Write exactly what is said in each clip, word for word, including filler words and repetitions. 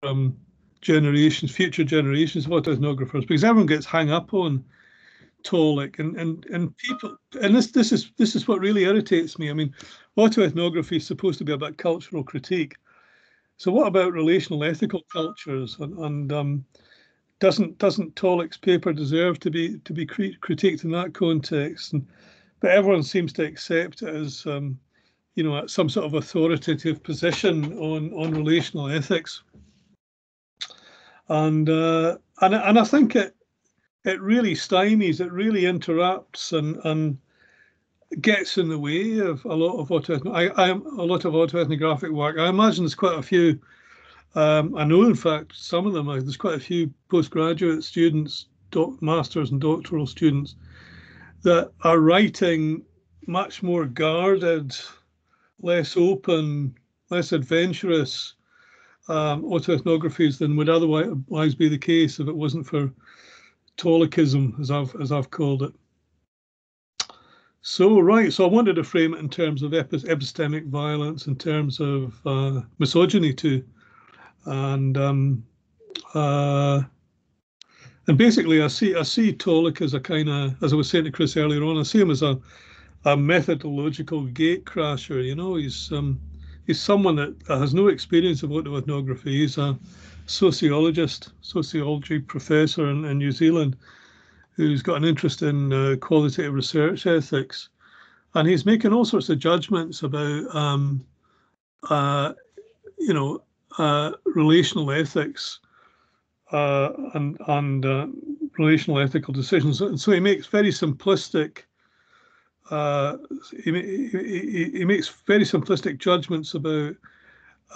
from generations, future generations of ethnographers, because everyone gets hung up on Tolich, and and and people, and this this is this is what really irritates me. I mean, autoethnography is supposed to be about cultural critique. So what about relational ethical cultures? And, and um, doesn't doesn't Tolich's paper deserve to be to be critiqued in that context? And but everyone seems to accept it as um, you know, some sort of authoritative position on on relational ethics. And uh, and and I think it. It really stymies, it really interrupts and and gets in the way of a lot of autoethno- I, I, a lot of autoethnographic work. I imagine there's quite a few. Um, I know, in fact, some of them. There's quite a few postgraduate students, doc, masters and doctoral students, that are writing much more guarded, less open, less adventurous um, autoethnographies than would otherwise be the case if it wasn't for Tolichism, as I've as I've called it. So right, so I wanted to frame it in terms of epi epistemic violence, in terms of uh, misogyny too, and um, uh, and basically I see I see Tolich as a kind of, as I was saying to Chris earlier on, I see him as a a methodological gatecrasher. You know, he's um, he's someone that has no experience of autoethnography. He's a sociologist, sociology professor in, in New Zealand, who's got an interest in uh, qualitative research ethics, and he's making all sorts of judgments about, um, uh, you know, uh, relational ethics uh, and and uh, relational ethical decisions. And so he makes very simplistic. Uh, he, he he makes very simplistic judgments about.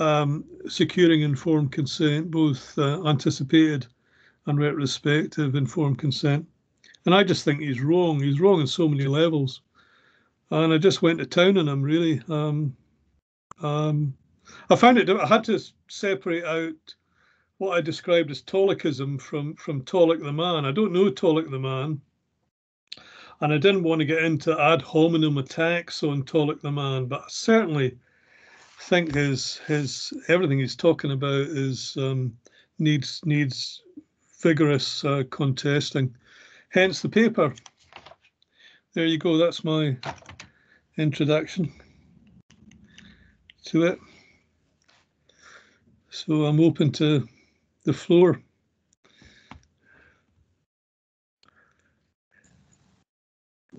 Um, securing informed consent, both uh, anticipated and retrospective informed consent. And I just think he's wrong. He's wrong on so many levels. And I just went to town on him, really. Um, um, I found it, I had to separate out what I described as Tolichism from, from Tolich the man. I don't know Tolich the man. And I didn't want to get into ad hominem attacks on Tolich the man, but certainly think his his everything he's talking about is um, needs needs vigorous uh, contesting. Hence the paper. There you go. That's my introduction to it. So I'm open to the floor.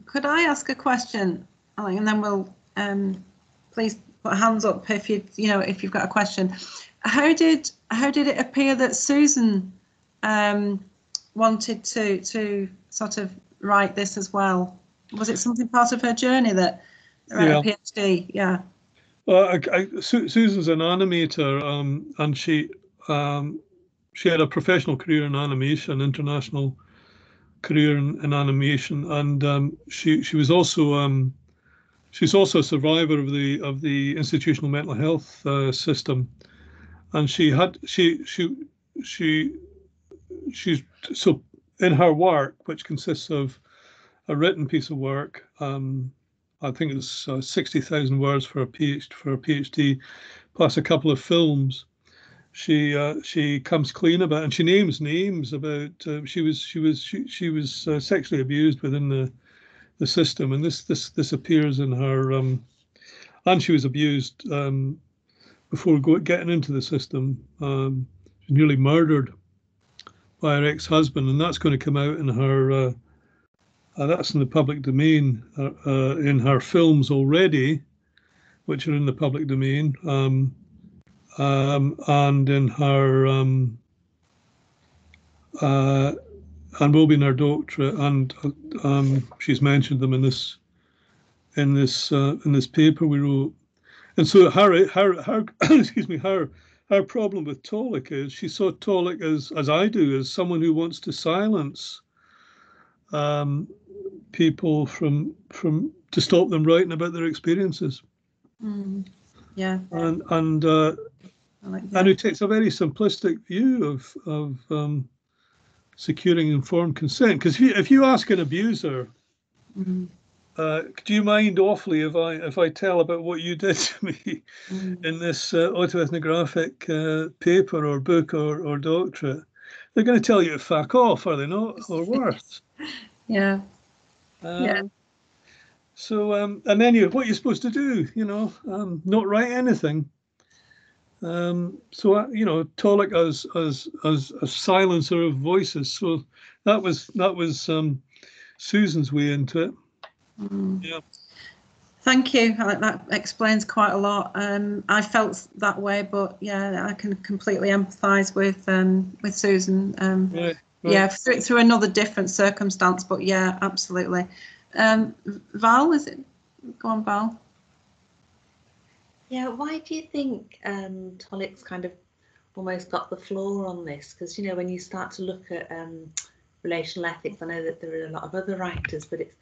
Could I ask a question, Alan, and then we'll um, please. Put hands up if you you know if you've got a question. How did how did it appear that Susan um, wanted to to sort of write this as well? Was it something part of her journey that around yeah. a PhD? Yeah. Well, I, I, Su Susan's an animator, um, and she um, she had a professional career in animation, international career in, in animation, and um, she she was also. Um, She's also a survivor of the of the institutional mental health uh, system, and she had she she she she's so in her work, which consists of a written piece of work. Um, I think it's uh, sixty thousand words for a PhD for a PhD, plus a couple of films. She uh, she comes clean about, and she names names about uh, she was she was she she was uh, sexually abused within the. the system, and this this this appears in her, um, and she was abused um, before go, getting into the system. Um, she was nearly murdered by her ex-husband, and that's going to come out in her. Uh, uh, that's in the public domain uh, uh, in her films already, which are in the public domain, um, um, and in her um, uh, and will be in her doctorate, and um, she's mentioned them in this, in this, uh, in this paper we wrote. And so her, her, her excuse me, her, her problem with Tolich is she saw Tolich as, as I do, as someone who wants to silence um, people from, from to stop them writing about their experiences. Mm, yeah. And and uh, like that. And who takes a very simplistic view of of. Um, securing informed consent, because if you, if you ask an abuser, mm-hmm. Uh, do you mind awfully if I if I tell about what you did to me mm. in this uh, autoethnographic uh, paper or book or, or doctorate? They're going to tell you to fuck off, are they not, or worse? yeah. Um, yeah. So um, and then you, what you're supposed to do, you know, um, not write anything. Um, so uh, you know, Tolich as as as a silencer of voices. So that was that was um, Susan's way into it. Mm. Yeah. Thank you. That explains quite a lot. Um, I felt that way, but yeah, I can completely empathise with um, with Susan. Um, right, right. Yeah, through, through another different circumstance, but yeah, absolutely. Um, Val, is it? Go on, Val. Yeah. Why do you think um, Tolich's kind of almost got the floor on this? Because you know, when you start to look at um, relational ethics, I know that there are a lot of other writers, but it's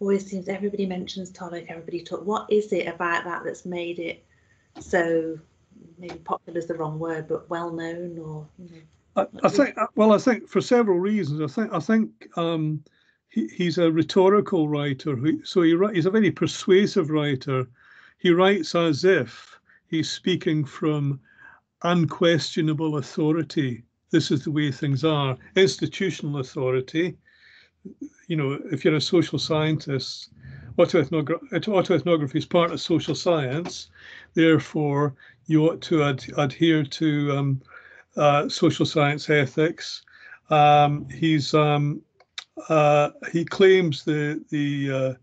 always seems everybody mentions Tolich, everybody talk. What is it about that that's made it so, maybe popular is the wrong word, but well known? Or you know, I, I think well, I think for several reasons. I think I think um, he, he's a rhetorical writer, who, so he he's a very persuasive writer. He writes as if he's speaking from unquestionable authority. This is the way things are. Institutional authority. You know, if you're a social scientist, autoethnogra autoethnography is part of social science. Therefore, you ought to ad adhere to um, uh, social science ethics. Um, he's um, uh, he claims the the uh,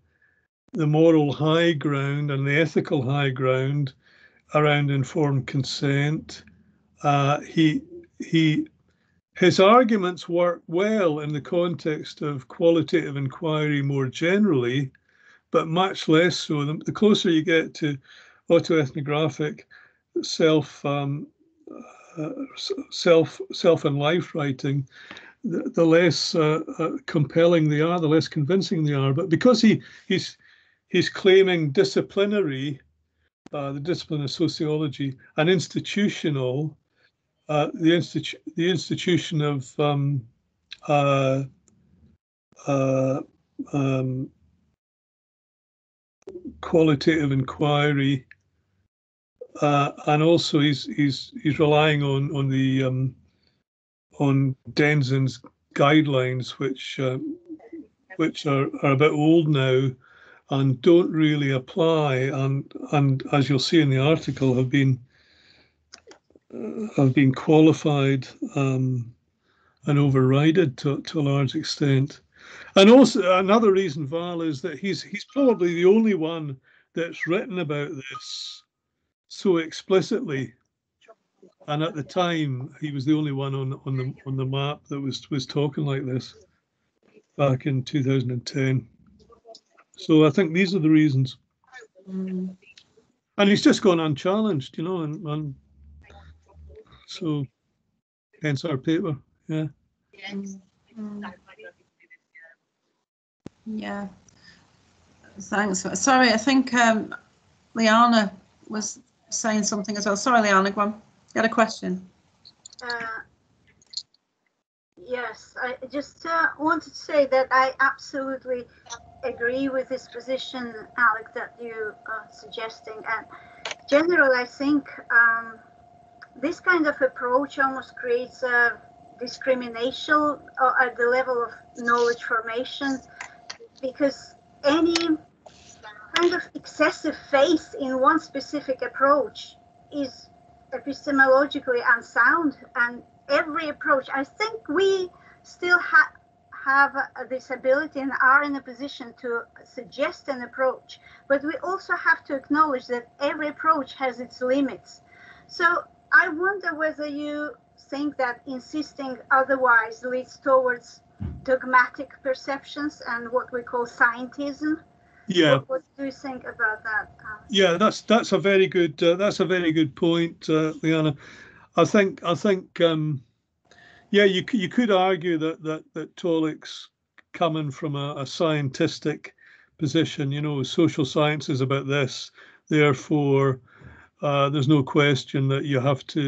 the moral high ground and the ethical high ground around informed consent. Uh, he he. His arguments work well in the context of qualitative inquiry more generally, but much less so. The closer you get to autoethnographic self um, uh, self self and life writing, the, the less uh, uh, compelling they are, the less convincing they are. But because he he's he's claiming disciplinary, uh, the discipline of sociology, and institutional. Uh, the, institu the institution of um, uh, uh, um, qualitative inquiry, uh, and also he's he's he's relying on on the um, on Denzin's guidelines, which um, which are, are a bit old now and don't really apply, and and as you'll see in the article, have been. have been qualified um, and overrided to, to a large extent. And also another reason, Val, is that he's he's probably the only one that's written about this so explicitly. And at the time, he was the only one on on the on the map that was was talking like this back in two thousand ten. So I think these are the reasons. And he's just gone unchallenged, you know, and. and So, hence our paper, yeah. Mm. Yeah. Thanks. Sorry, I think um, Liana was saying something as well. Sorry, Liana, go on. You had a question? Uh, yes, I just uh, wanted to say that I absolutely agree with this position, Alec, that you are suggesting. And generally, I think. Um, This kind of approach almost creates a discrimination at the level of knowledge formation, because any kind of excessive faith in one specific approach is epistemologically unsound, and every approach, I think we still ha have this ability and are in a position to suggest an approach, but we also have to acknowledge that every approach has its limits. So I wonder whether you think that insisting otherwise leads towards dogmatic perceptions and what we call scientism. Yeah. What, what do you think about that? Yeah, that's that's a very good uh, that's a very good point, uh, Liana. I think I think um, yeah, you you could argue that that that Tolich's coming from a, a scientistic position. You know, social science is about this, therefore. Uh, there's no question that you have to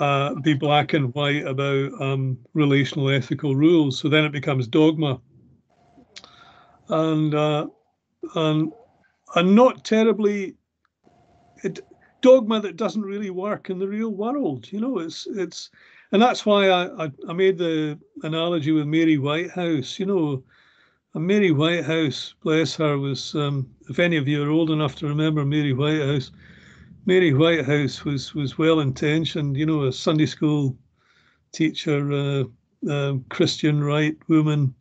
uh, be black and white about um, relational ethical rules. So then it becomes dogma. And uh, and a not terribly it, dogma that doesn't really work in the real world. You know, it's it's, and that's why I, I, I made the analogy with Mary Whitehouse. You know, and Mary Whitehouse, bless her, was um, if any of you are old enough to remember Mary Whitehouse, Mary Whitehouse was was well intentioned. You know, a Sunday school teacher, uh, uh, Christian right woman,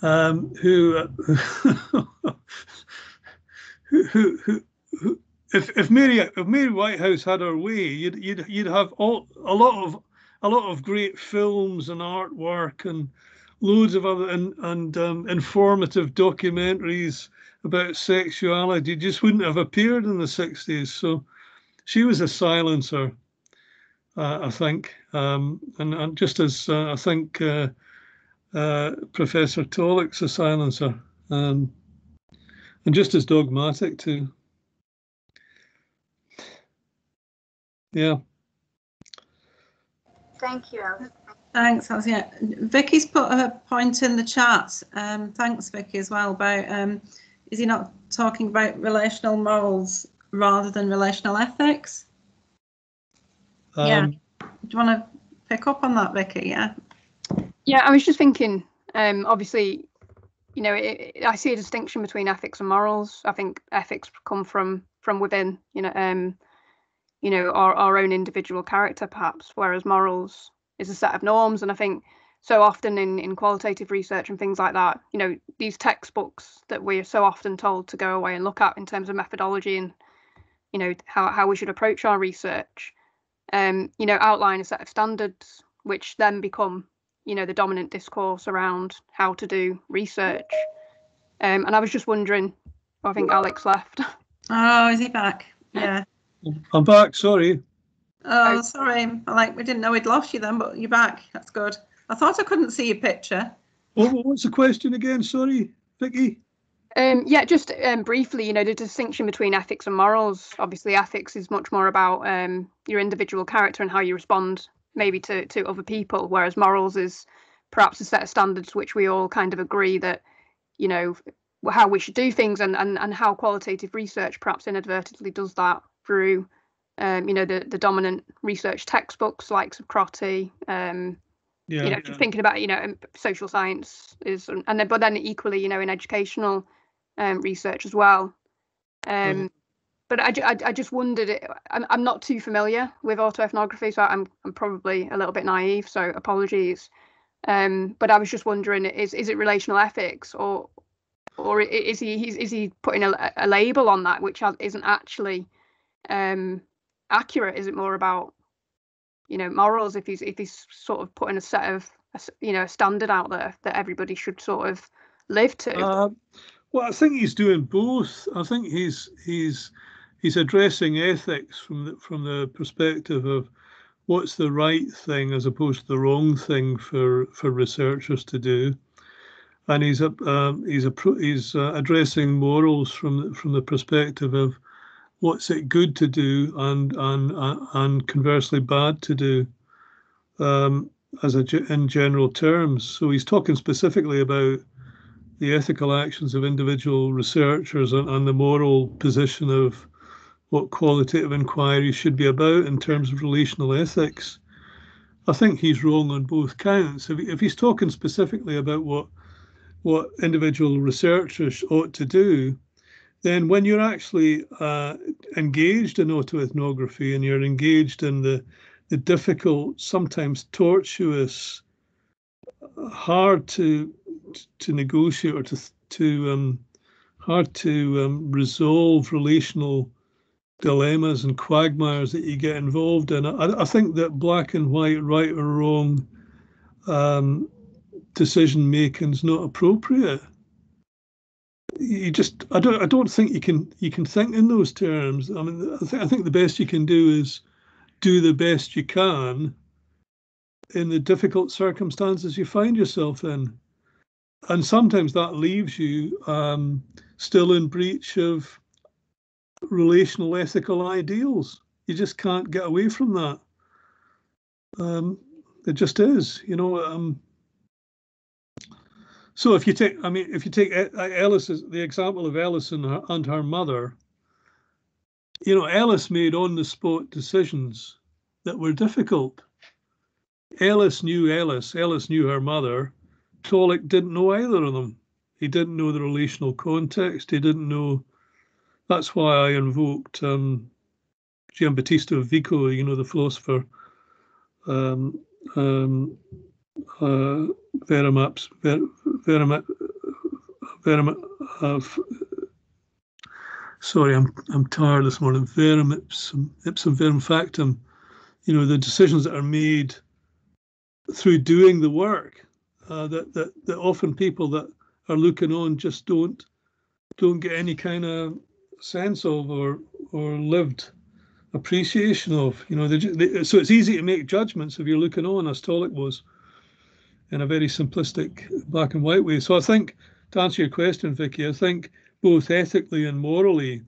um, who, uh, who, who, who, who, if if Mary if Mary Whitehouse had her way, you'd you'd you'd have all a lot of a lot of great films and artwork and loads of other and and um, informative documentaries about sexuality. Just wouldn't have appeared in the sixties. So she was a silencer, uh, I think. Um, and, and just as uh, I think uh, uh, Professor Tolich's a silencer, um, and just as dogmatic too. Yeah. Thank you. Thanks, that was, yeah. Vicky's put her point in the chat. Um, thanks, Vicky, as well about um, is he not talking about relational morals rather than relational ethics? Um, yeah. Do you want to pick up on that, Vicky? Yeah. Yeah, I was just thinking, um, obviously, you know, it, it, I see a distinction between ethics and morals. I think ethics come from from within, you know, um, you know, our, our own individual character, perhaps, whereas morals is a set of norms. And I think so often in, in qualitative research and things like that, you know, these textbooks that we're so often told to go away and look at in terms of methodology and, you know, how, how we should approach our research, um, you know, outline a set of standards, which then become, you know, the dominant discourse around how to do research. Um, and I was just wondering, oh, I think Alex left. Oh, is he back? Yeah. I'm back, sorry. Oh, sorry. Like, we didn't know we'd lost you then, but you're back. That's good. I thought I couldn't see your picture. Well, what's the question again? Sorry, Vicky. Um, yeah, just um, briefly, you know, the distinction between ethics and morals. Obviously, ethics is much more about um, your individual character and how you respond maybe to, to other people, whereas morals is perhaps a set of standards which we all kind of agree that, you know, how we should do things and, and, and how qualitative research perhaps inadvertently does that through Um, you know, the, the dominant research textbooks, likes of Crotty, um, yeah, you know, yeah. Just thinking about, you know, social science is, and then, but then equally, you know, in educational um, research as well. Um, yeah. But I, I, I just wondered, it, I'm, I'm not too familiar with autoethnography, so I'm, I'm probably a little bit naive, so apologies. Um, but I was just wondering, is is it relational ethics, or or is he is he putting a, a label on that which isn't actually um, accurate? Is it more about, you know, morals if he's if he's sort of putting a set of a, you know, a standard out there that everybody should sort of live to? Uh, well, I think he's doing both. I think he's he's he's addressing ethics from the, from the perspective of what's the right thing as opposed to the wrong thing for for researchers to do, and he's a um, he's a he's uh, addressing morals from from the perspective of what's it good to do and and and conversely bad to do, um, as a in general terms. So he's talking specifically about the ethical actions of individual researchers and, and the moral position of what qualitative inquiry should be about in terms of relational ethics. I think he's wrong on both counts. If, if he's talking specifically about what what individual researchers ought to do, then when you're actually uh, engaged in autoethnography and you're engaged in the, the difficult, sometimes tortuous, hard to to negotiate or to to um, hard to um, resolve relational dilemmas and quagmires that you get involved in, I, I think that black and white, right or wrong um, decision making is not appropriate. You just, I don't, I don't think you can, you can think in those terms. I mean, I think, I think the best you can do is do the best you can in the difficult circumstances you find yourself in, and sometimes that leaves you um, still in breach of relational ethical ideals. You just can't get away from that. Um, it just is, you know. Um, So if you take, I mean, if you take Ellis, the example of Ellis and her, and her mother, you know, Ellis made on-the-spot decisions that were difficult. Ellis knew Ellis, Ellis knew her mother. Tolich didn't know either of them. He didn't know the relational context. He didn't know. That's why I invoked um, Giambattista Vico, you know, the philosopher, um, um, uh, Veramaps, Ver, Verama, Verama, uh, f, sorry, I'm I'm tired this morning. Verum ipsum, ipsum verum factum. You know, the decisions that are made through doing the work, uh, that that that often people that are looking on just don't don't get any kind of sense of or or lived appreciation of. You know, they, they, so it's easy to make judgments if you're looking on, as Tolich was, in a very simplistic black and white way. So I think, to answer your question, Vicky, I think both ethically and morally,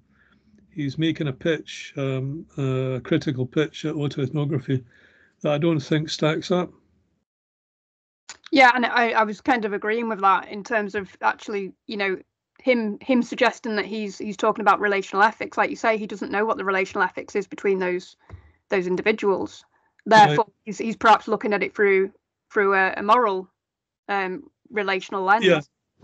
he's making a pitch, um, a critical pitch at autoethnography, that I don't think stacks up. Yeah, and I, I was kind of agreeing with that in terms of actually, you know, him him suggesting that he's he's talking about relational ethics. Like you say, he doesn't know what the relational ethics is between those those individuals. Therefore, right. he's he's perhaps looking at it through through a, a moral, um, relational lens, yeah.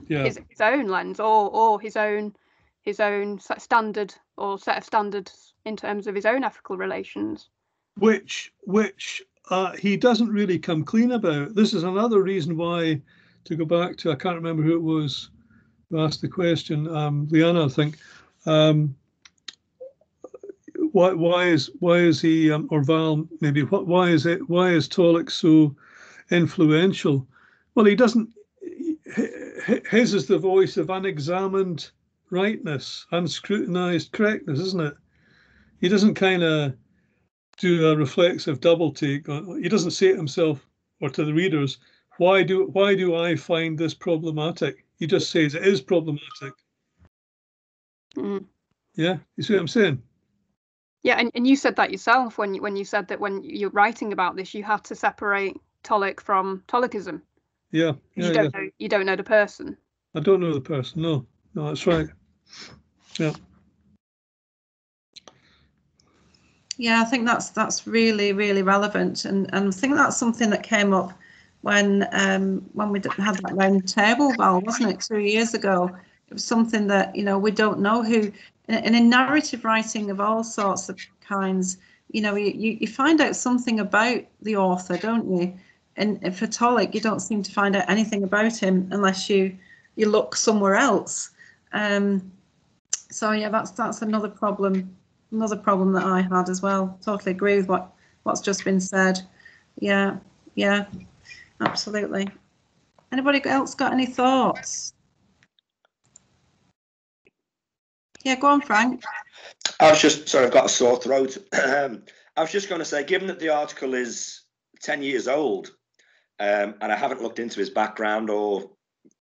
Yeah. His, his own lens, or or his own his own standard or set of standards in terms of his own ethical relations. Which which. Uh, he doesn't really come clean about. This is another reason why, to go back to, I can't remember who it was who asked the question, um, Liana, I think. Um, why, why is why is he um, or Val maybe? What why is it? Why is Tolich so influential? Well, he doesn't. His is the voice of unexamined rightness, unscrutinized correctness, isn't it? He doesn't kind of do a reflexive double take. He doesn't say to himself or to the readers, why do why do I find this problematic? He just says it is problematic. Mm. Yeah, you see what I'm saying? Yeah, and, and you said that yourself when you, when you said that when you're writing about this, you had to separate Tolich from Tolichism. Yeah, yeah you don't yeah. know you don't know the person. I don't know the person. No, no, that's right. Yeah. Yeah, I think that's that's really, really relevant, and and I think that's something that came up when um, when we had that round table, Val, wasn't it, two years ago? It was something that, you know, we don't know who, and in narrative writing of all sorts of kinds, you know, you, you find out something about the author, don't you? And for Tolich, you don't seem to find out anything about him unless you you look somewhere else. Um, so yeah, that's that's another problem. Another problem that I had as well. Totally agree with what what's just been said. Yeah, yeah, absolutely. Anybody else got any thoughts? Yeah, go on, Frank. I was just sorry, I've got a sore throat. um, I was just going to say, given that the article is ten years old, um, and I haven't looked into his background or,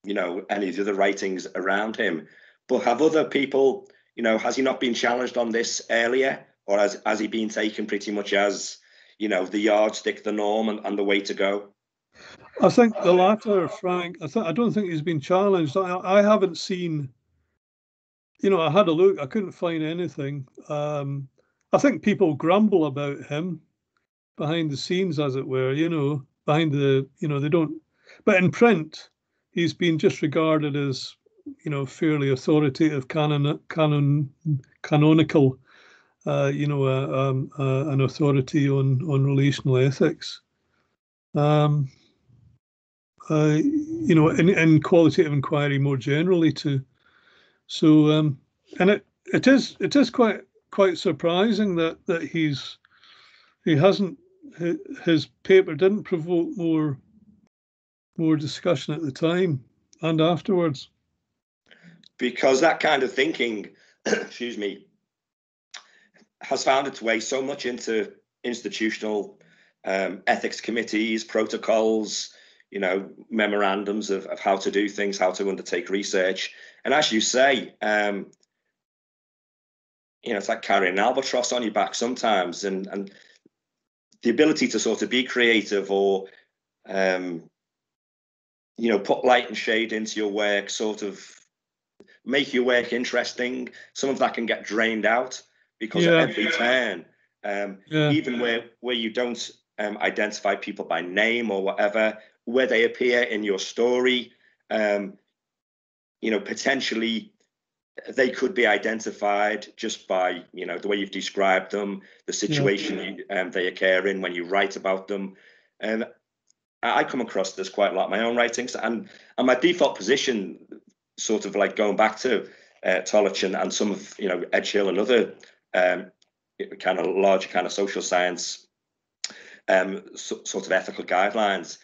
you know, any of the other writings around him, but have other people, you know, has he not been challenged on this earlier, or has, has he been taken pretty much as, you know, the yardstick, the norm, and, and the way to go? I think the latter, Frank. I, th I don't think he's been challenged. I, I haven't seen, you know, I had a look, I couldn't find anything. Um, I think people grumble about him behind the scenes, as it were, you know, behind the, you know, they don't. But in print, he's been just regarded as, you know, fairly authoritative, canon, canon, canonical, uh, you know, uh, um, uh, an authority on on relational ethics. Um, uh, you know, in, in qualitative inquiry more generally too. So, um, and it it is it is quite quite surprising that that he's he hasn't his paper didn't provoke more more discussion at the time and afterwards. Because that kind of thinking, excuse me, has found its way so much into institutional um, ethics committees, protocols, you know, memorandums of, of how to do things, how to undertake research. And as you say, um, you know, it's like carrying an albatross on your back sometimes. And, and the ability to sort of be creative or um, you know, put light and shade into your work, sort of make your work interesting. Some of that can get drained out because yeah. of every turn. Um, yeah. Even where, where you don't um, identify people by name or whatever, where they appear in your story, um, you know, potentially they could be identified just by, you know, the way you've described them, the situation yeah. you, um, they occur in when you write about them. And I, I come across this quite a lot in my own writings, and, and my default position, sort of like going back to uh, Tolich and, and some of, you know, Edge Hill and other um, kind of large kind of social science um, so, sort of ethical guidelines,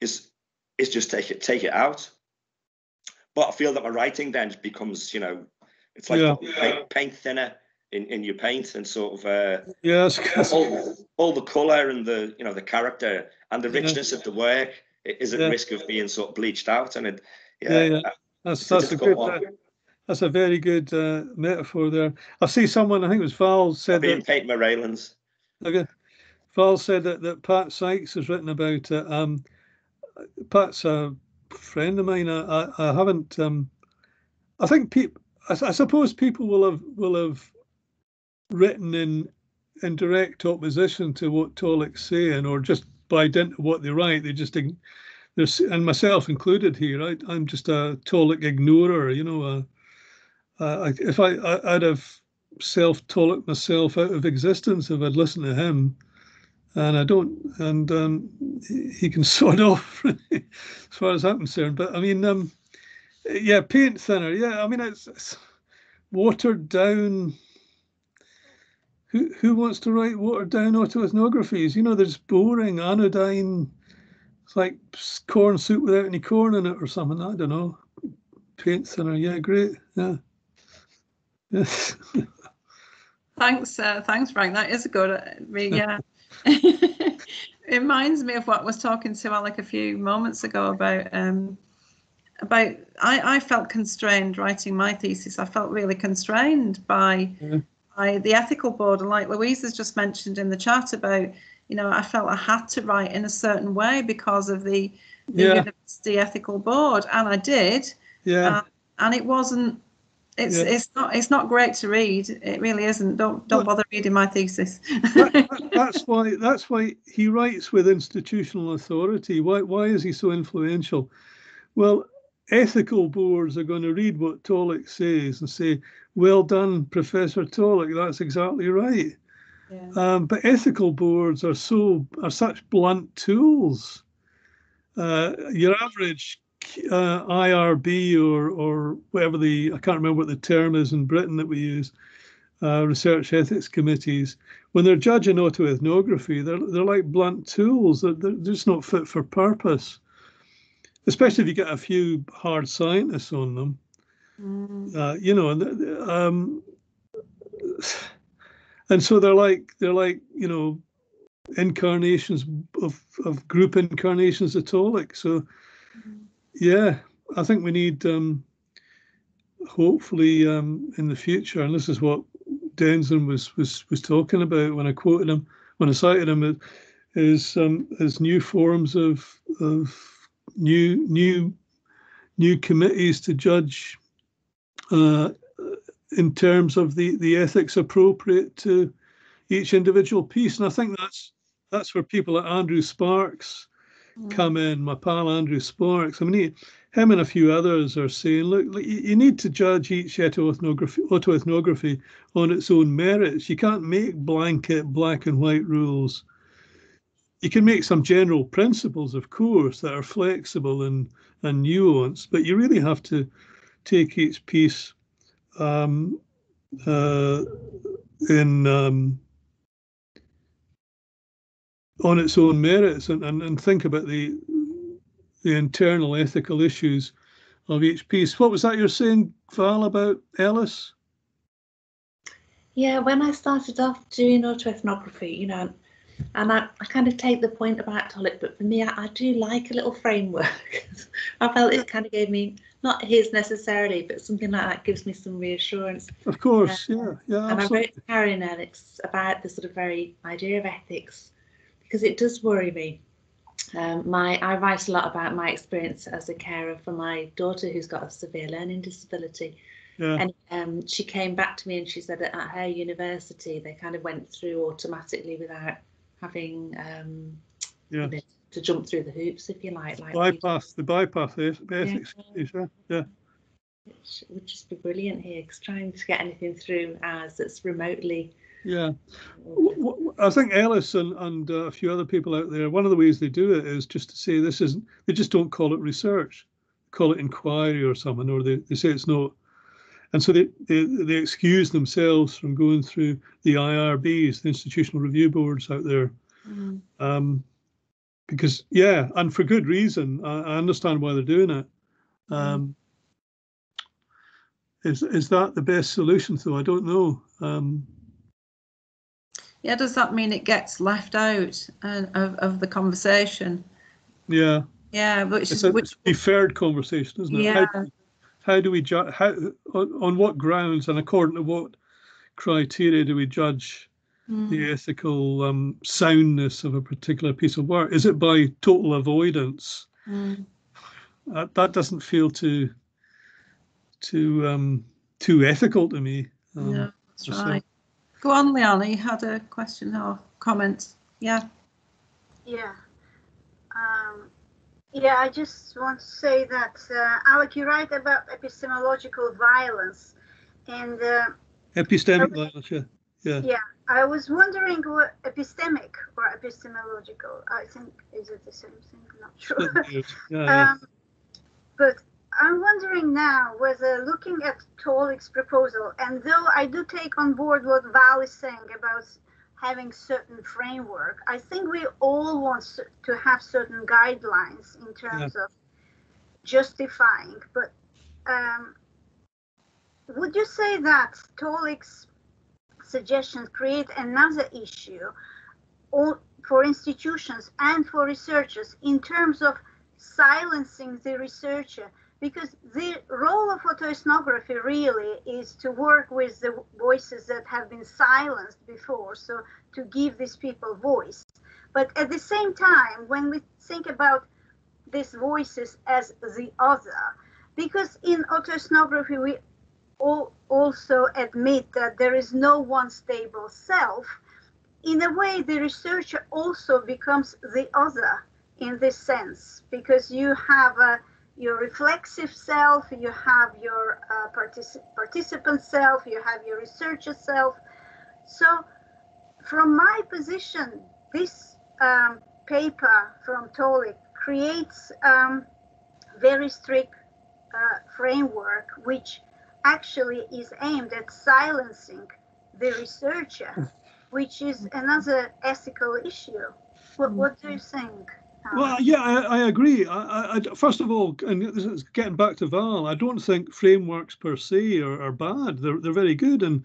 is is just take it take it out. But I feel that my writing then becomes, you know, it's like yeah. paint, paint thinner in, in your paint, and sort of uh, yeah, that's all, all the colour and the, you know, the character and the richness yeah. of the work is at yeah. risk of being sort of bleached out. And it, yeah, yeah, yeah. that's that's a, a good uh, that's a very good uh, metaphor there. I see someone, I think it was Val said that paint my railings. Okay, Val said that that Pat Sykes has written about it. Um, Pat's a friend of mine. I, I, I haven't. Um, I think people. I, I suppose people will have will have written in in direct opposition to what Tolich's saying, or just by dint of what they write, they just there's and myself included here. I, I'm just a Tolich ignorer. You know, uh, uh, if I, I I'd have self-Tolich myself out of existence if I'd listened to him. And I don't, and um, he, he can sort off really, as far as I'm concerned. But I mean, um, yeah, paint thinner. Yeah, I mean, it's, it's watered down. Who who wants to write watered down autoethnographies? You know, there's boring, anodyne. It's like corn soup without any corn in it or something. I don't know. Paint thinner. Yeah, great. Yeah. Yes. Thanks. Uh, thanks, Frank. That is good. Yeah. It reminds me of what I was talking to Alec a few moments ago about um about I, I felt constrained writing my thesis. I felt really constrained by, yeah. by the ethical board, and like Louise has just mentioned in the chat about, you know, I felt I had to write in a certain way because of the, the yeah. university ethical board, and I did. Yeah. Uh, and it wasn't It's yeah. it's not it's not great to read. It really isn't. Don't don't bother reading my thesis. that, that, that's why that's why he writes with institutional authority. Why why is he so influential? Well, ethical boards are going to read what Tolich says and say, "Well done, Professor Tolich. That's exactly right." Yeah. Um, but ethical boards are so are such blunt tools. Uh, your average. Uh, I R B or or whatever the I can't remember what the term is in Britain that we use, uh, research ethics committees, when they're judging autoethnography, they're they're like blunt tools. They're, they're just not fit for purpose, especially if you get a few hard scientists on them. Mm. Uh, you know, and um, and so they're like they're like you know incarnations of of group incarnations of Tolich. So. Yeah, I think we need, um, hopefully, um, in the future, and this is what Denzin was was was talking about when I quoted him, when I cited him, is um, is new forms of of new new new committees to judge uh, in terms of the the ethics appropriate to each individual piece, and I think that's that's where people like Andrew Sparkes. Come in, my pal Andrew Sparkes. I mean, he, him and a few others are saying, look, look you, you need to judge each autoethnography, autoethnography on its own merits. You can't make blanket black and white rules. You can make some general principles, of course, that are flexible and, and nuanced, but you really have to take each piece um, uh, in... Um, on its own merits and, and, and think about the the internal ethical issues of each piece. What was that you're saying, Val, about Ellis? Yeah, when I started off doing autoethnography, you know, and I, I kind of take the point about Tolich, but for me, I, I do like a little framework. I felt it kind of gave me, not his necessarily, but something like that gives me some reassurance. Of course, uh, yeah, yeah. And absolutely. I wrote to Karen, and it's about the sort of very idea of ethics, because it does worry me Um, my, I write a lot about my experience as a carer for my daughter who's got a severe learning disability. Yeah. And um, she came back to me and she said that at her university they kind of went through automatically without having um, yeah. to jump through the hoops, if you like. like bypass, the bypass is basics. Yeah. Yeah. yeah. Which would just be brilliant here, because trying to get anything through as it's remotely... Yeah, I think Ellis and, and uh, a few other people out there, one of the ways they do it is just to say this isn't, they just don't call it research, they call it inquiry or something, or they, they say it's not. And so they, they, they excuse themselves from going through the I R Bs, the institutional review boards out there. Mm. Um, because, yeah, and for good reason, I, I understand why they're doing it. Um, mm. is, is that the best solution, though? I don't know. Um, Yeah, does that mean it gets left out uh, of of the conversation? Yeah. Yeah, but it's, it's a which, deferred conversation, isn't it? Yeah. How, how do we judge? How on, on what grounds and according to what criteria do we judge mm. the ethical um, soundness of a particular piece of work? Is it by total avoidance? Mm. Uh, that doesn't feel too too um, too ethical to me. Um, no, that's right. So. Go on, Leanne, you had a question or comment. Yeah. Yeah. Um, yeah, I just want to say that, uh, Alec, you write about epistemological violence. and uh, Epistemic was, violence, yeah. yeah. Yeah, I was wondering what epistemic or epistemological, I think, is it the same thing? I'm not sure. yeah, yeah. Um, but I'm wondering now whether looking at Tolich's proposal, and though I do take on board what Val is saying about having certain framework, I think we all want to have certain guidelines in terms yeah. of justifying. But um, would you say that Tolich's suggestions create another issue for institutions and for researchers in terms of silencing the researcher? Because the role of photoethnography really is to work with the voices that have been silenced before, so to give these people voice. But at the same time, when we think about these voices as the other, because in autoethnography we all also admit that there is no one stable self, in a way the researcher also becomes the other in this sense, because you have a your reflexive self, you have your uh, particip participant self, you have your researcher self. So from my position, this um, paper from Tolich creates um, very strict uh, framework, which actually is aimed at silencing the researcher, which is another ethical issue. What, what do you think? Well, yeah, I, I agree. I, I, first of all, and this is getting back to Val, I don't think frameworks per se are, are bad. They're they're very good, and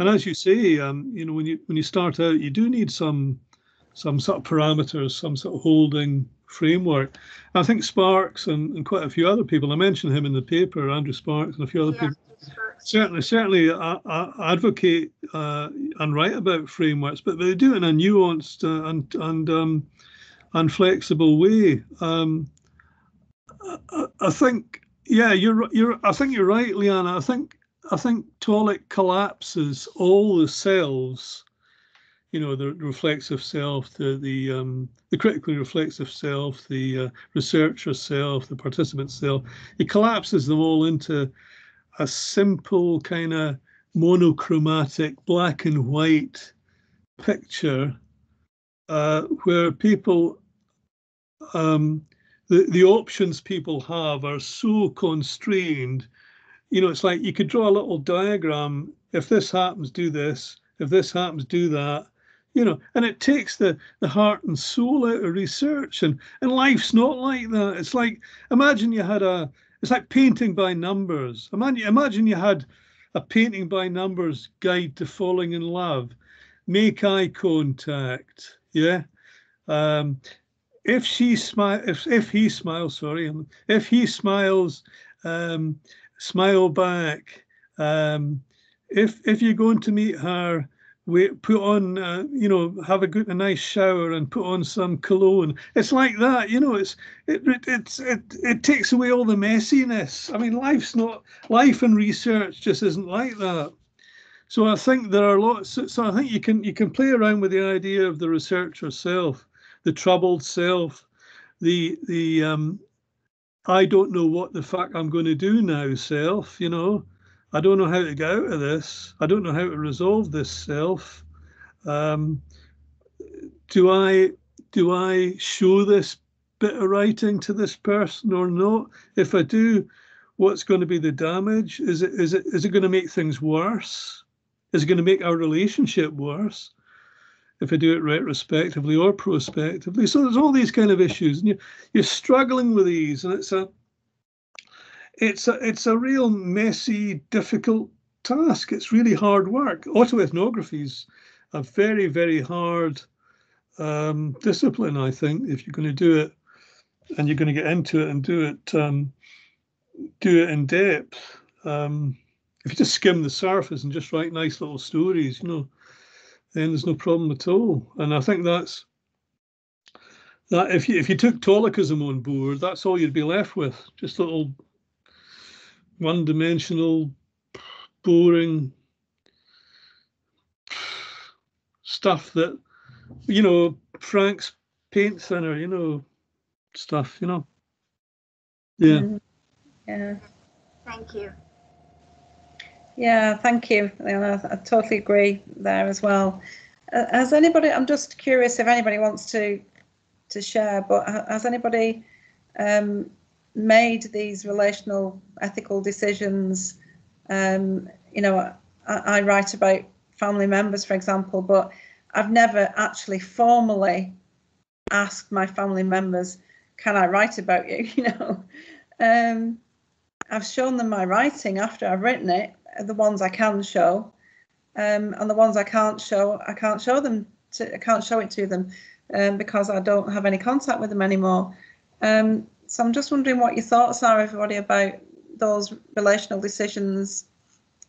and as you say, um, you know, when you when you start out, you do need some some sort of parameters, some sort of holding framework. I think Sparkes and, and quite a few other people, I mentioned him in the paper, Andrew Sparkes and a few other yeah, people. Certainly, certainly, I, I advocate uh, and write about frameworks, but they do it in a nuanced uh, and and. Um, and flexible way. Um, I, I think, yeah, you're, you're. I think you're right, Leanna. I think, I think Tolich collapses all the selves. You know, the reflexive self, the the um, the critically reflexive self, the uh, researcher self, the participant self. He collapses them all into a simple kind of monochromatic black and white picture, uh, where people. Um, the, the options people have are so constrained. You know, it's like you could draw a little diagram. If this happens, do this. If this happens, do that. You know, and it takes the, the heart and soul out of research. And, and life's not like that. It's like, imagine you had a, it's like painting by numbers. Imagine, imagine you had a painting by numbers guide to falling in love. Make eye contact. Yeah. Um, If she smile, if if he smiles, sorry, if he smiles, um, smile back. Um, if if you're going to meet her, we put on, uh, you know, have a good, a nice shower and put on some cologne. It's like that, you know. It's it it it's, it it takes away all the messiness. I mean, life's not life, and research just isn't like that. So I think there are lots. So I think you can you can play around with the idea of the researcher self, the troubled self, the the um, I don't know what the fuck I'm going to do now self, you know. I don't know how to get out of this. I don't know how to resolve this self. Um, do I do I show this bit of writing to this person or not? If I do, what's going to be the damage? Is it is it is it going to make things worse? Is it going to make our relationship worse? If I do it retrospectively or prospectively? So there's all these kind of issues, and you you're struggling with these, and it's a It's a, it's a real messy, difficult task. It's really hard work. Autoethnography is a very, very hard um, discipline, I think, if you're going to do it and you're going to get into it and do it um, do it in depth. Um, if you just skim the surface and just write nice little stories, you know, then there's no problem at all. And I think that's that. If you if you took Tolichism on board, that's all you'd be left with, just little one-dimensional, boring stuff that, you know, Frank's paint thinner, you know, stuff, you know. Yeah. Yeah. Thank you. Yeah, thank you. I, I totally agree there as well. Has anybody? I'm just curious if anybody wants to to share. But has anybody? Um, made these relational ethical decisions? Um, you know, I, I write about family members, for example, but I've never actually formally asked my family members, can I write about you? You know, um, I've shown them my writing after I've written it, the ones I can show, um, and the ones I can't show, I can't show them to, I can't show it to them um, because I don't have any contact with them anymore. Um, So I'm just wondering what your thoughts are, everybody, about those relational decisions,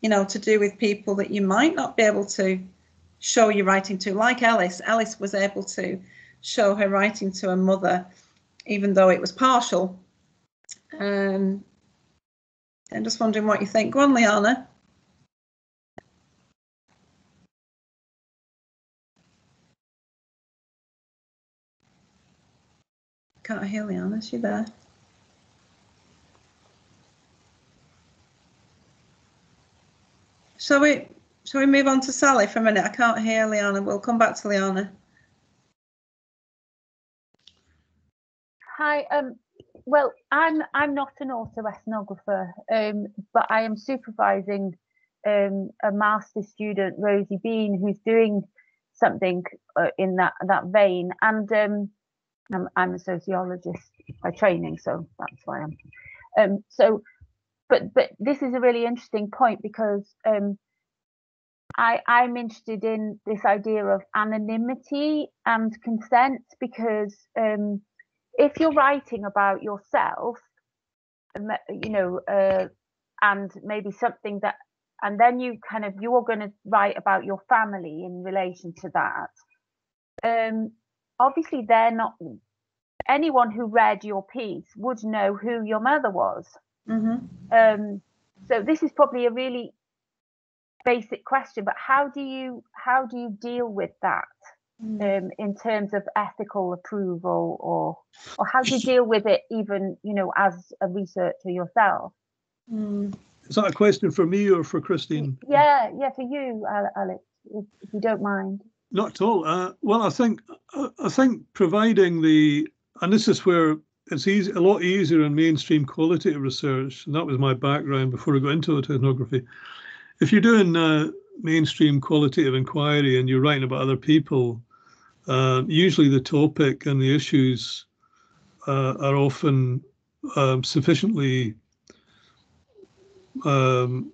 you know, to do with people that you might not be able to show your writing to, like Alice. Alice was able to show her writing to her mother, even though it was partial. Um, I'm just wondering what you think. Go on, Liana. Can't hear Liana, is she there? Shall we, shall we move on to Sally for a minute? I can't hear Liana. We'll come back to Liana. Hi. Um, well, I'm I'm not an autoethnographer, um, but I am supervising um, a master's student, Rosie Bean, who's doing something uh, in that that vein, and. Um, I'm, I'm a sociologist by training, so that's why I'm. Um, so, but but this is a really interesting point because um, I I'm interested in this idea of anonymity and consent, because um, if you're writing about yourself, you know, uh, and maybe something that, and then you kind of you're going to write about your family in relation to that. Um, Obviously, they're not. Anyone who read your piece would know who your mother was. Mm-hmm. Um, so this is probably a really basic question, but how do you how do you deal with that mm. um, in terms of ethical approval, or or how do you deal with it, even you know as a researcher yourself? Mm. Is that a question for me or for Christine? Yeah, yeah, for you, Alex, if, if you don't mind. Not at all. Uh, well, I think I think providing the, and this is where it's easy, a lot easier in mainstream qualitative research, and that was my background before I got into ethnography. If you're doing uh, mainstream qualitative inquiry and you're writing about other people, uh, usually the topic and the issues uh, are often um, sufficiently um,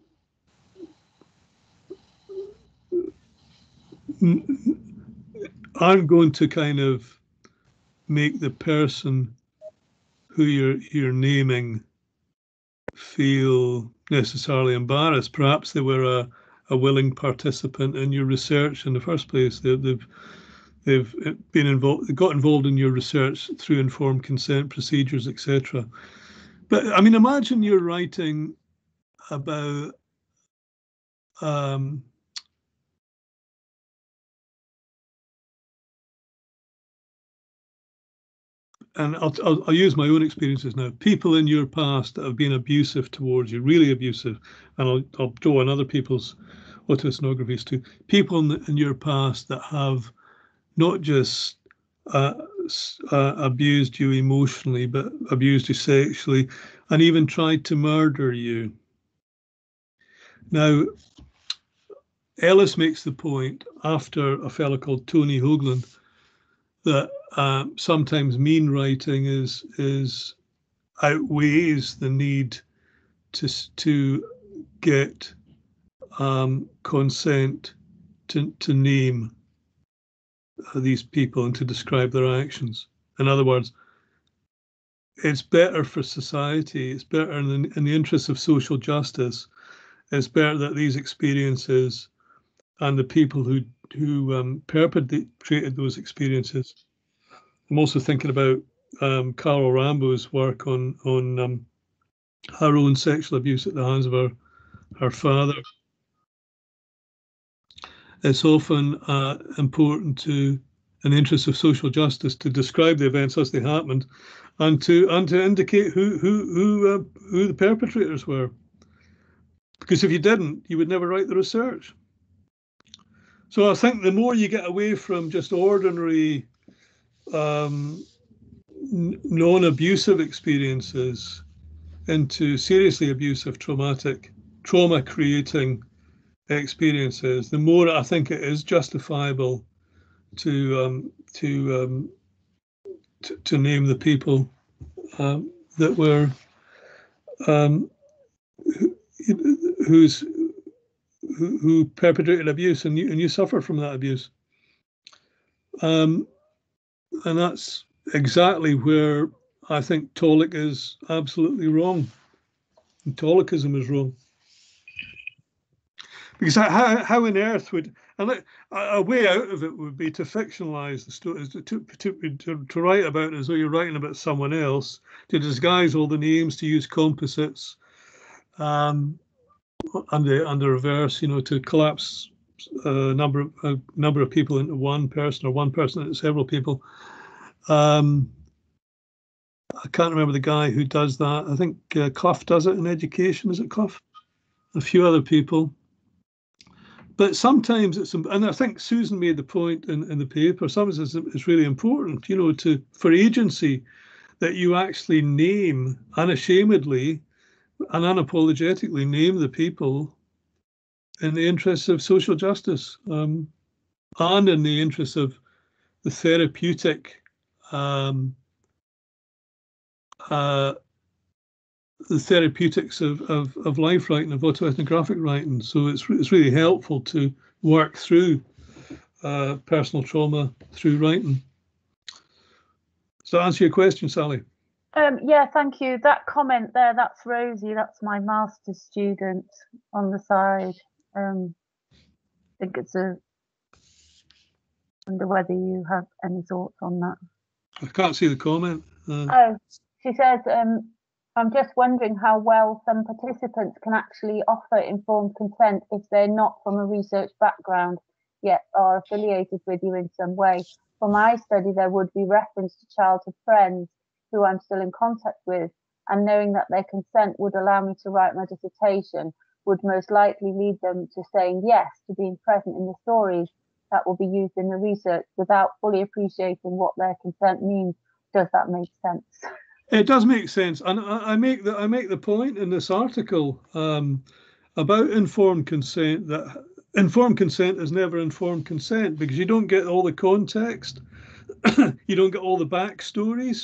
aren't going to kind of make the person who you're you're naming feel necessarily embarrassed. Perhaps they were a, a willing participant in your research in the first place. They've, they've, they've been involved, got involved in your research through informed consent procedures, et cetera. But I mean, imagine you're writing about um, and I'll, I'll, I'll use my own experiences now. People in your past that have been abusive towards you, really abusive, and I'll, I'll draw on other people's autoethnographies too. People in, the, in your past that have not just uh, uh, abused you emotionally, but abused you sexually, and even tried to murder you. Now, Ellis makes the point after a fellow called Tony Hoagland that Uh, sometimes mean writing is is outweighs the need to to get um, consent to to name these people and to describe their actions. In other words, it's better for society. It's better in the, in the interests of social justice. It's better that these experiences and the people who who um, perpetrated those experiences. I'm also thinking about um, Carol Rambo's work on on um, her own sexual abuse at the hands of her her father. It's often uh, important to, in the interest of social justice, to describe the events as they happened, and to and to indicate who who who uh, who the perpetrators were. Because if you didn't, you would never write the research. So I think the more you get away from just ordinary Um, non-abusive experiences into seriously abusive, traumatic, trauma-creating experiences, the more I think it is justifiable to um, to, um, to to name the people um, that were um, who, who's who, who perpetrated abuse, and you and you suffer from that abuse. Um, And that's exactly where I think Tolich is absolutely wrong. And Tolichism is wrong. Because how how on earth would and a way out of it would be to fictionalize the story, to, to, to, to write about it as though you're writing about someone else, to disguise all the names, to use composites, um, and the and the reverse, you know, to collapse a number of a number of people into one person, or one person into several people. Um, I can't remember the guy who does that. I think uh, Clough does it in education. Is it Clough? A few other people. But sometimes it's, and I think Susan made the point in, in the paper, sometimes it's, it's really important, you know, to for agency, that you actually name unashamedly and unapologetically name the people in the interests of social justice, um, and in the interests of the therapeutic, um, uh, the therapeutics of, of, of life writing, of autoethnographic writing. So it's it's really helpful to work through uh, personal trauma through writing. Does that answer your question, Sally? Um, yeah, thank you. That comment there, that's Rosie, that's my master's student on the side. Um, I think it's a. I wonder whether you have any thoughts on that. I can't see the comment. Uh, oh, she says, um, I'm just wondering how well some participants can actually offer informed consent if they're not from a research background, yet are affiliated with you in some way. For my study, there would be reference to childhood friends who I'm still in contact with, and knowing that their consent would allow me to write my dissertation would most likely lead them to saying yes to being present in the stories that will be used in the research without fully appreciating what their consent means. Does that make sense? It does make sense, and I, I make the I make the point in this article um, about informed consent that informed consent is never informed consent, because you don't get all the context, you don't get all the backstories,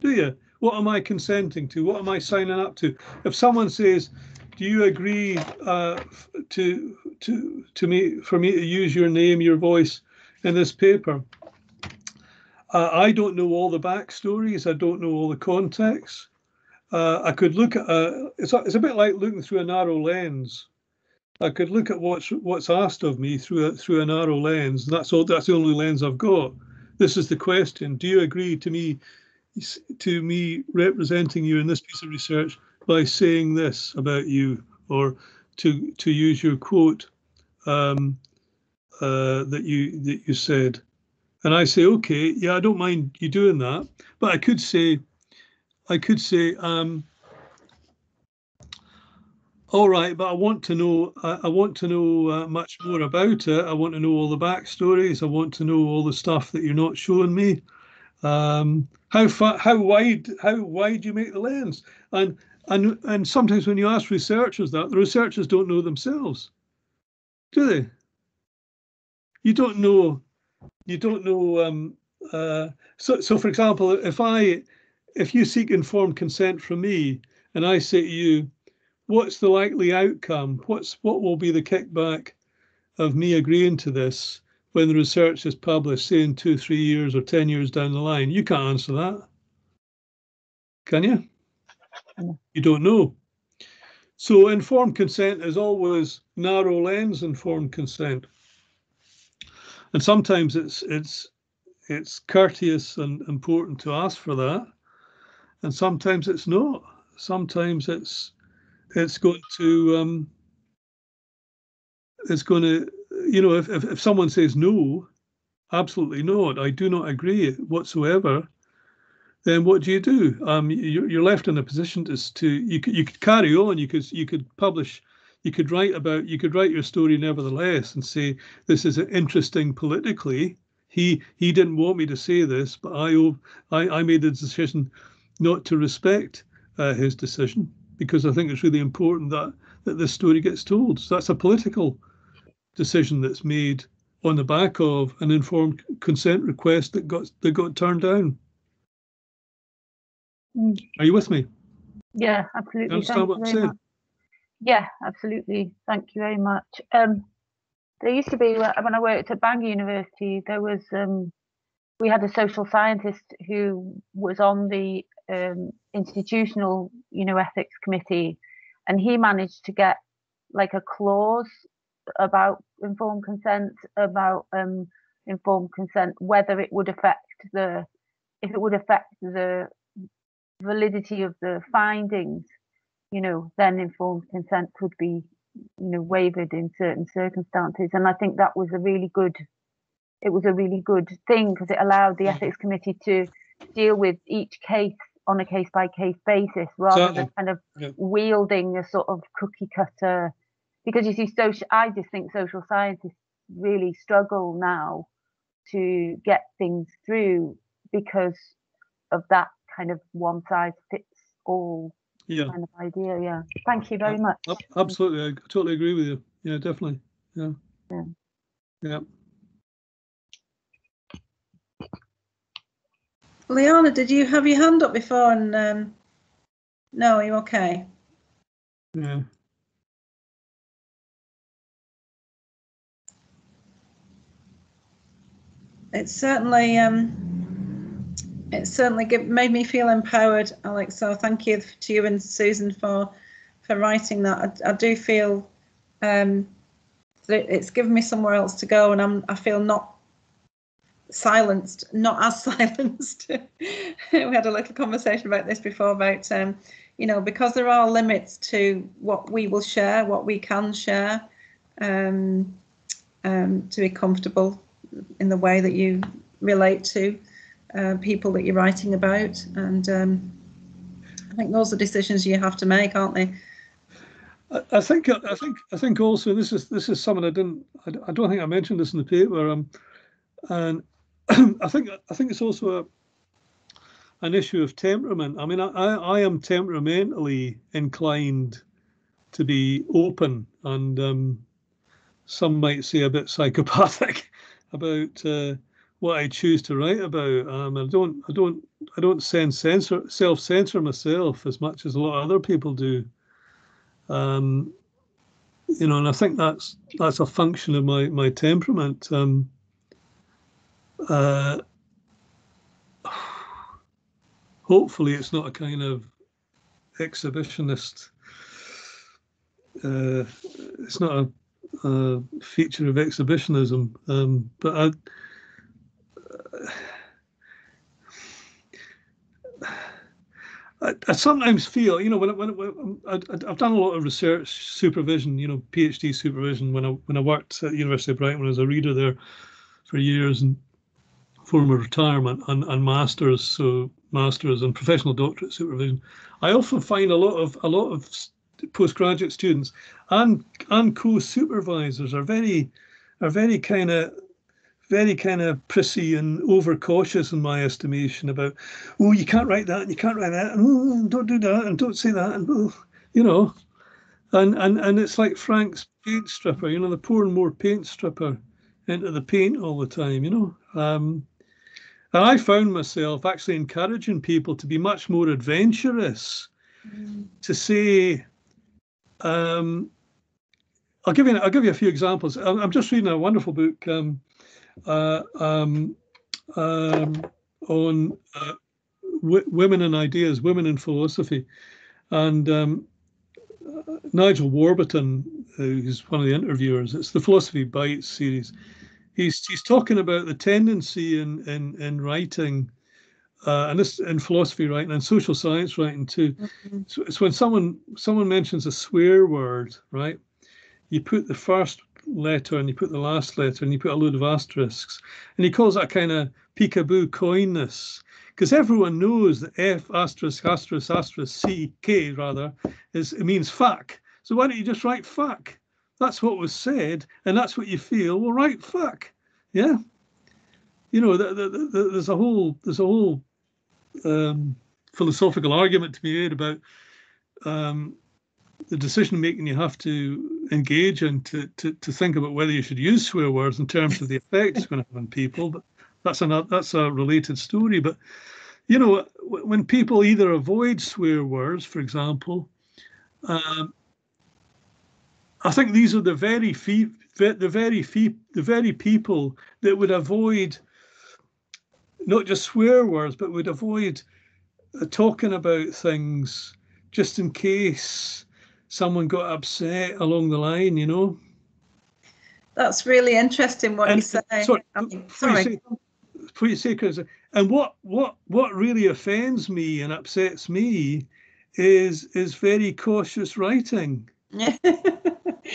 do you? What am I consenting to? What am I signing up to? If someone says, do you agree uh, to to to me for me to use your name, your voice in this paper? Uh, I don't know all the backstories. I don't know all the context. Uh, I could look at. Uh, it's a, it's a bit like looking through a narrow lens, I could look at what's what's asked of me through a, through a narrow lens. That's all. That's the only lens I've got. This is the question: do you agree to me, to me representing you in this piece of research by saying this about you, or to to use your quote um, uh, that you that you said? And I say, okay, yeah, I don't mind you doing that, but I could say, I could say. Um, All right, but I want to know. I, I want to know uh, much more about it. I want to know all the backstories. I want to know all the stuff that you're not showing me. Um, how far? How wide? How wide do you make the lens? And and and sometimes when you ask researchers that, the researchers don't know themselves, do they? You don't know. You don't know. Um, uh, so so for example, if I if you seek informed consent from me, and I say to you, what's the likely outcome? What's what will be the kickback of me agreeing to this when the research is published, say in two, three years or ten years down the line? You can't answer that, can you? You don't know. So informed consent is always narrow lens informed consent, and sometimes it's it's it's courteous and important to ask for that, and sometimes it's not. Sometimes it's It's going to, um, it's going to, you know, if, if if someone says no, absolutely not, I do not agree whatsoever, then what do you do? Um, you're you're left in a position to to you could you could carry on, you could you could publish, you could write about, you could write your story nevertheless and say this is interesting politically. He he didn't want me to say this, but I I I made the decision not to respect uh, his decision, because I think it's really important that, that this story gets told. So that's a political decision that's made on the back of an informed consent request that got that got turned down. Mm. Are you with me? Yeah, absolutely. Understand what I'm saying? Yeah, absolutely. Thank you very much. Um, there used to be, when I worked at Bangor University, there was um, we had a social scientist who was on the um institutional you know ethics committee, and he managed to get like a clause about informed consent about um informed consent whether it would affect the if it would affect the validity of the findings, you know then informed consent could be you know waived in certain circumstances. And I think that was a really good it was a really good thing, because it allowed the ethics committee to deal with each case on a case-by-case basis, rather Certainly. than kind of yeah. wielding a sort of cookie cutter, because you see social I just think social scientists really struggle now to get things through because of that kind of one size fits all yeah. kind of idea. Yeah thank you very much. Absolutely, I totally agree with you. Yeah definitely yeah yeah, yeah. Liana, did you have your hand up before? And um, no, are you okay? Yeah. It certainly, um, it certainly give, made me feel empowered, Alex. So thank you to you and Susan for for writing that. I, I do feel um, that it's given me somewhere else to go, and I'm I feel not. silenced, not as silenced. We had a little conversation about this before, about um, you know, because there are limits to what we will share, what we can share, um, um, to be comfortable in the way that you relate to uh, people that you're writing about. And um, I think those are decisions you have to make, aren't they? I, I think, I think, I think also this is this is something I didn't. I, I don't think I mentioned this in the paper. Um, and I think I think it's also a, an issue of temperament. I mean, I, I am temperamentally inclined to be open and um, some might say a bit psychopathic about uh, what I choose to write about. Um, I don't I don't I don't sense censor self censor myself as much as a lot of other people do. Um, you know, and I think that's that's a function of my my temperament. Um, Uh, hopefully it's not a kind of exhibitionist uh, it's not a, a feature of exhibitionism, um, but I, I, I sometimes feel, you know, when, when, when I, I've done a lot of research supervision, you know, PhD supervision. When I when I worked at the University of Brighton, when I was a reader there for years, and former retirement and, and masters, so masters and professional doctorate supervision, I often find a lot of a lot of postgraduate students and and co-supervisors are very are very kind of very kind of prissy and overcautious, in my estimation, about, oh, you can't write that and you can't write that and oh, don't do that and don't say that and oh, you know, and and and it's like Frank's paint stripper, you know, they're pouring more paint stripper into the paint all the time, you know. Um, And I found myself actually encouraging people to be much more adventurous, mm. to say, um, I'll give you, I'll give you a few examples. I'm just reading a wonderful book um, uh, um, um, on uh, w women and ideas, women in philosophy. And um, uh, Nigel Warburton, who's one of the interviewers, it's the Philosophy Bites series. He's he's talking about the tendency in in in writing, uh, and this in philosophy writing and social science writing too. Mm-hmm. So it's when someone someone mentions a swear word, right? You put the first letter and you put the last letter and you put a load of asterisks, and he calls that kind of peekaboo coyness, because everyone knows that F asterisk asterisk asterisk C K rather is it means fuck. So why don't you just write fuck? That's what was said, and that's what you feel. Well, right, fuck, yeah. You know, the, the, the, there's a whole there's a whole um, philosophical argument to be made about um, the decision making you have to engage in to, to to think about whether you should use swear words in terms of the effect it's going to have on people. But that's another that's a related story. But you know, when people either avoid swear words, for example. Um, I think these are the very fee, the very fee, the very people that would avoid not just swear words, but would avoid uh, talking about things just in case someone got upset along the line. You know, that's really interesting what and, you say. Sorry, I mean, sorry. For your sake, and what what what really offends me and upsets me is is very cautious writing. Yeah.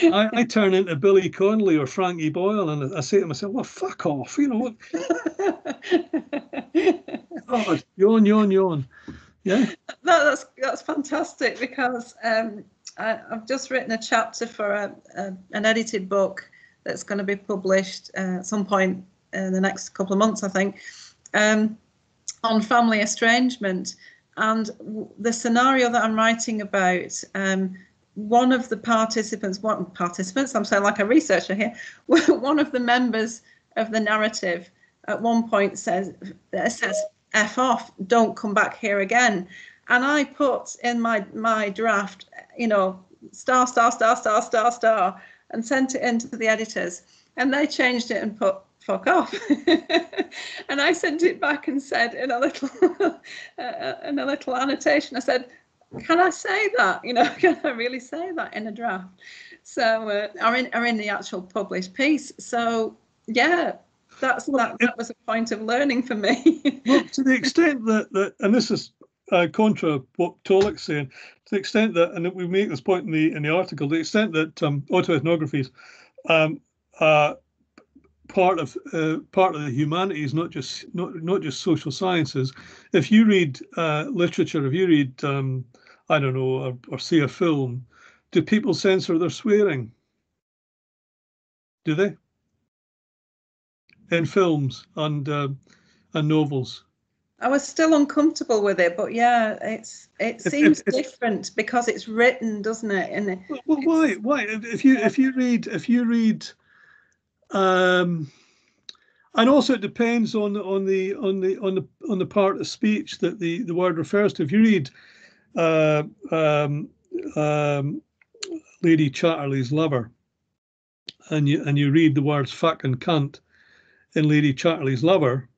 I, I turn into Billy Connolly or Frankie Boyle, and I say to myself, "Well, fuck off!" You know what? Oh, yawn, yawn, yawn. Yeah, no, that's that's fantastic, because um, I, I've just written a chapter for a, a, an edited book that's going to be published uh, at some point in the next couple of months, I think, um, on family estrangement, and the scenario that I'm writing about. Um, One of the participants, one participants, I'm saying like a researcher here, one of the members of the narrative at one point says, says F off, don't come back here again. And I put in my, my draft, you know, star, star, star, star, star, star, and sent it into the editors. And they changed it and put fuck off. And I sent it back and said in a little, uh, in a little annotation, I said, can I say that? You know, can I really say that in a draft? So, uh, are in are in the actual published piece. So, yeah, that's well, that. That it, was a point of learning for me. Well, to the extent that that, and this is uh, contra what Tolich's saying, to the extent that, and we make this point in the in the article, to the extent that um, autoethnographies um, are part of uh, part of the humanities, not just not not just social sciences. If you read uh, literature, if you read um, I don't know, or, or see a film, do people censor their swearing? Do they? In films and uh, and novels. I was still uncomfortable with it, but yeah, it's it seems if, if, different because it's written, doesn't it? And it, well, well why why if you if you read if you read, um, and also it depends on on the on the on the on the part of speech that the the word refers to. If you read. Uh, um, um, Lady Chatterley's Lover, and you and you read the words "fuck" and "cunt" in Lady Chatterley's Lover,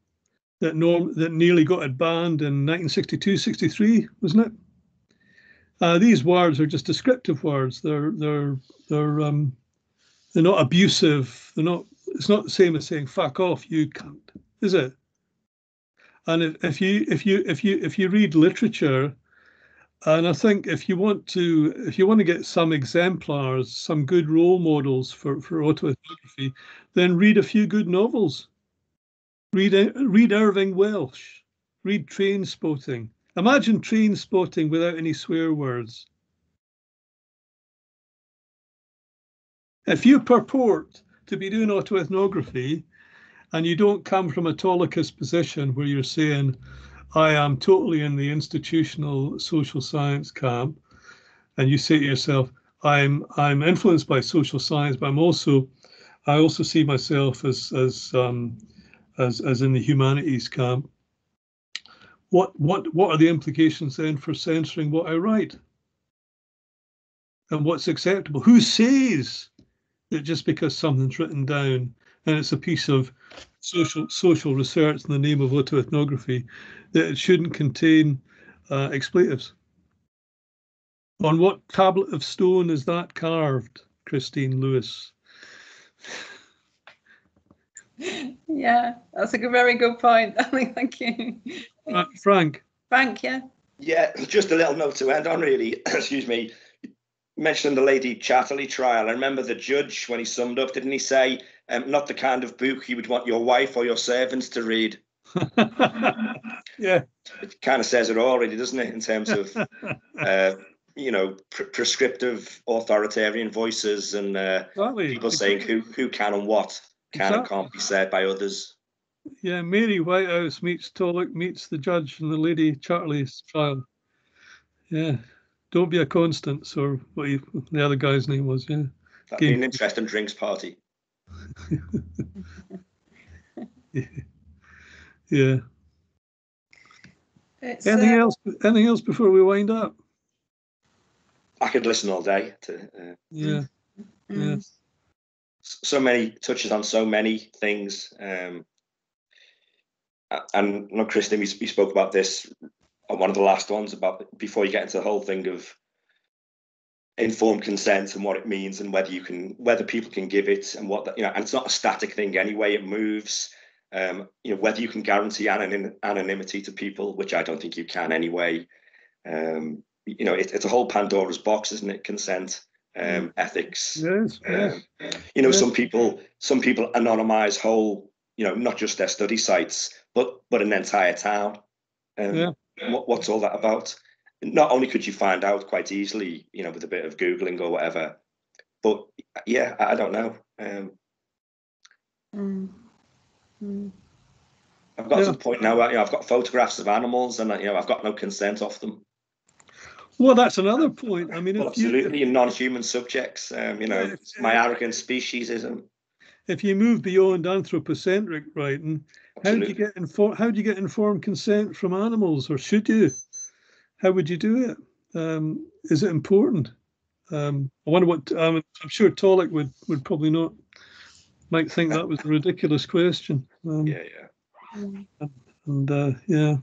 that norm that nearly got it banned in nineteen sixty-two, sixty-three, wasn't it? Uh, these words are just descriptive words. They're they're they're um, they're not abusive. They're not. It's not the same as saying "fuck off, you cunt," is it? And if, if you if you if you if you read literature, and I think if you want to if you want to get some exemplars, some good role models for for autoethnography, then read a few good novels. Read read Irving Welsh. Read Train Spotting. Imagine Train Spotting without any swear words. If you purport to be doing autoethnography and you don't come from a Tolichist position where you're saying, I am totally in the institutional social science camp, and you say to yourself, I'm I'm influenced by social science, but I'm also I also see myself as as um, as as in the humanities camp. What what what are the implications then for censoring what I write? And what's acceptable? Who says that just because something's written down and it's a piece of social social research in the name of autoethnography that it shouldn't contain uh, expletives? On what tablet of stone is that carved, Christine Lewis? Yeah, that's a good, very good point. Thank you. Uh, Frank. Frank, yeah. Yeah, just a little note to end on, really. Excuse me. You mentioned the Lady Chatterley trial. I remember the judge, when he summed up, didn't he say, um, not the kind of book you would want your wife or your servants to read? Yeah. It kind of says it all, really, doesn't it, in terms of, uh, you know, pre prescriptive authoritarian voices and uh, exactly. people exactly. saying who, who can and what can exactly. and can't be said by others. Yeah, Mary Whitehouse meets Tolich, meets the judge in the Lady Chatterley's trial. Yeah, don't be a Constance, or what he, the other guy's name was. Yeah, that'd be an interesting drinks party. Yeah. Yeah. It's, anything uh, else? Anything else before we wind up? I could listen all day to. Uh, yeah. Mm. Yeah. So many touches on so many things. Um, And you know, Christine, we, we spoke about this on one of the last ones about before you get into the whole thing of informed consent and what it means and whether you can, whether people can give it and what, the, you know, and it's not a static thing anyway, it moves. Um, you know, whether you can guarantee anonym, anonymity to people, which I don't think you can anyway. Um, you know, it, it's a whole Pandora's box, isn't it? Consent, um, ethics. Yes, yes, um, you know, yes. some people, some people anonymize whole, you know, not just their study sites, but but an entire town. Um, yeah. what, what's all that about? Not only could you find out quite easily, you know, with a bit of Googling or whatever, but yeah, I, I don't know. Um, mm. Mm. I've got yeah. to the point now where, you know, I've got photographs of animals and, you know, I've got no consent off them. Well, that's another point. I mean, well, absolutely you, non-human subjects, um, you know, yeah, my yeah. arrogant speciesism. If you move beyond anthropocentric writing, how do you get informed? How do you get informed consent from animals, or should you? How would you do it? Um, is it important? Um, I wonder what. Um, I'm sure Tolich would would probably not. Might think that was a ridiculous question. Um, yeah, yeah. And, and uh, yeah.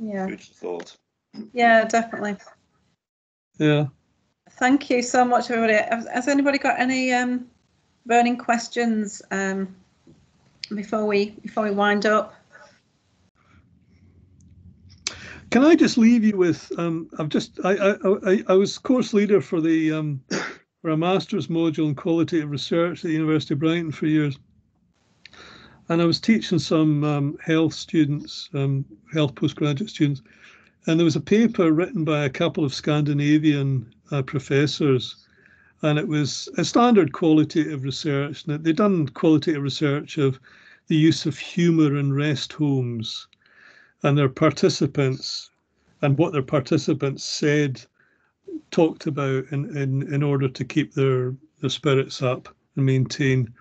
Yeah. Good thought. Yeah, definitely. Yeah. Thank you so much, everybody. Has, has anybody got any? Um... burning questions um, before we before we wind up? Can I just leave you with? Um, I've just I, I I I was course leader for the um, for a master's module in qualitative research at the University of Brighton for years, and I was teaching some um, health students, um, health postgraduate students, and there was a paper written by a couple of Scandinavian uh, professors. And it was a standard qualitative research. Now, they'd done qualitative research of the use of humour in rest homes and their participants and what their participants said, talked about in, in, in order to keep their, their spirits up and maintain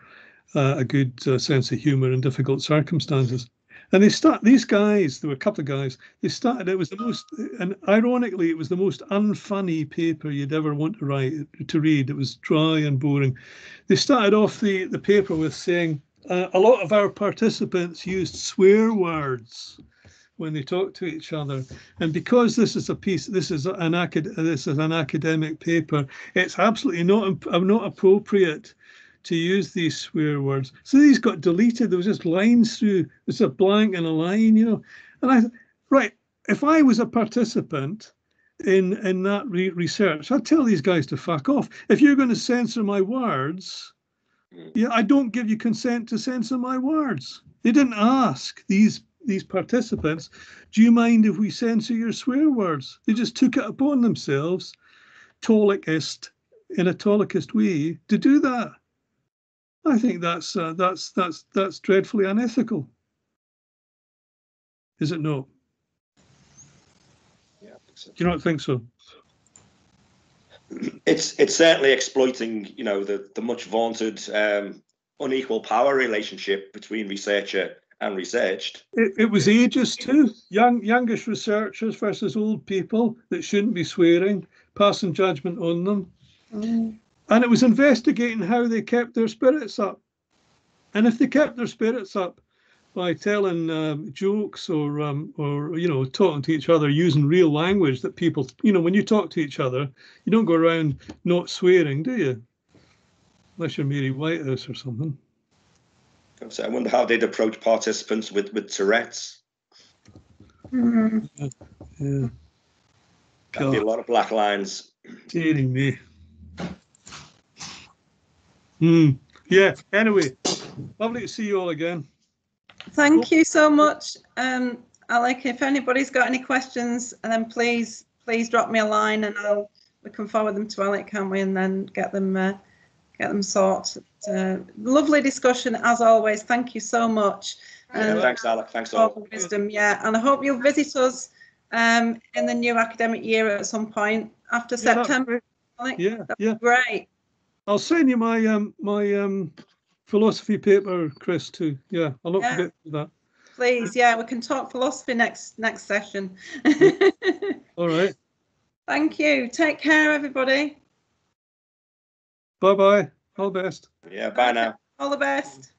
uh, a good uh, sense of humour in difficult circumstances. And they start, these guys, there were a couple of guys, they started, it was the most, and ironically, it was the most unfunny paper you'd ever want to write, to read. It was dry and boring. They started off the, the paper with saying, uh, a lot of our participants used swear words when they talk to each other. And because this is a piece, this is an acad, this is an academic paper, it's absolutely not not appropriate to use these swear words. So these got deleted. There was just lines through. It's a blank and a line, you know. And I, right, if I was a participant in in that re research, I'd tell these guys to fuck off. If you're going to censor my words, yeah, I don't give you consent to censor my words. They didn't ask these these participants, do you mind if we censor your swear words? They just took it upon themselves, Tolichist, in a Tolichist way, to do that. I think that's uh, that's that's that's dreadfully unethical. Is it not? Yeah, I think so. Do you not think so? It's it's certainly exploiting, you know, the the much vaunted um, unequal power relationship between researcher and researched. It, it was ageist too. Young youngish researchers versus old people that shouldn't be swearing, passing judgment on them. Mm. And it was investigating how they kept their spirits up. And if they kept their spirits up by telling um, jokes or, um, or, you know, talking to each other, using real language that people, you know, when you talk to each other, you don't go around not swearing, do you? Unless you're Mary Whitehouse or something. So I wonder how they'd approach participants with, with Tourette's. Mm. Yeah. That'd be a lot of black lines. Dearing me. Mm. Yeah, anyway, lovely to see you all again. Thank you so much, um, Alec. If anybody's got any questions, and then please, please drop me a line, and I'll we can forward them to Alec, can't we? And then get them, uh, get them sorted. Uh, lovely discussion as always. Thank you so much. Um, yeah, thanks, Alec. Thanks all. For wisdom, yeah. And I hope you'll visit us um, in the new academic year at some point after yeah, September. Alec, yeah, that'd yeah, be great. I'll send you my um my um philosophy paper, Chris, too. Yeah, I'll look yeah. forget that. Please, yeah, we can talk philosophy next next session. All right. Thank you. Take care, everybody. Bye bye. All the best. Yeah, bye now. All the best.